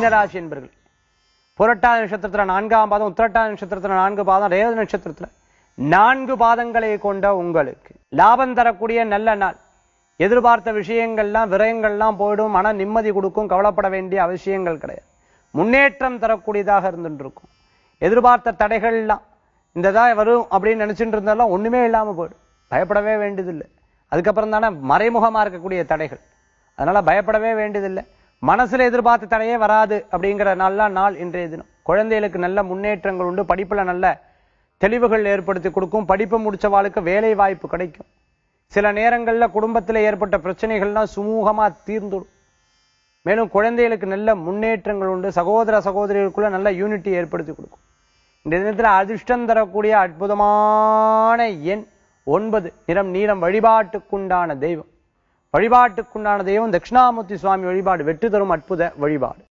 மீனராசி என்பர்கள் புரட்டாதி நட்சத்திரத்தில் 4ஆம் பாதம், உத்திரட்டாதி நட்சத்திரத்தில் 4 பாதம், ரேவதி நட்சத்திரத்தில் 4 பாதங்களை கொண்ட உங்களுக்கு லாபம் தரக்கூடிய நல்ல நாள். எதிர்பார்த்த விஷயங்கள்லாம் விரயங்கள்லாம் போயிடும். மன நிம்மதி கொடுக்கும். கவலைப்பட வேண்டிய அவசியங்கள் கிடையாது. முன்னேற்றம் தரக்கூடியதாக இருந்துருக்கும். எதிர்பார்த்த தடைகள்லாம் இந்ததான் வரும் அப்படின்னு நினச்சிட்டு இருந்தாலும் ஒன்றுமே இல்லாமல் போயிடும். பயப்படவே வேண்டியதில்லை. அதுக்கப்புறம் தானே மறைமுகமாக இருக்கக்கூடிய தடைகள், அதனால் பயப்படவே வேண்டியதில்லை. மனசில் எதிர்பார்த்த தடையே வராது. அப்படிங்கிற நாளெலாம் நாள் இன்றைய தினம். குழந்தைகளுக்கு நல்ல முன்னேற்றங்கள் உண்டு. படிப்பில் நல்ல தெளிவுகள் ஏற்படுத்தி கொடுக்கும். படிப்பு முடித்தவாளுக்கு வேலை வாய்ப்பு கிடைக்கும். சில நேரங்களில் குடும்பத்தில் ஏற்பட்ட பிரச்சனைகள்லாம் சுமூகமாக தீர்ந்துடும். மேலும் குழந்தைகளுக்கு நல்ல முன்னேற்றங்கள் உண்டு. சகோதர சகோதரிகளுக்குள்ளே நல்ல யூனிட்டி ஏற்படுத்தி கொடுக்கும். இந்த தினத்தில் அதிர்ஷ்டம் தரக்கூடிய அற்புதமான எண் 9. நிறம் நீளம். வழிபாட்டுக்குண்டான தெய்வம் தட்சிணாமூர்த்தி சுவாமி வழிபாடு வெற்றி தரும் அற்புத வழிபாடு.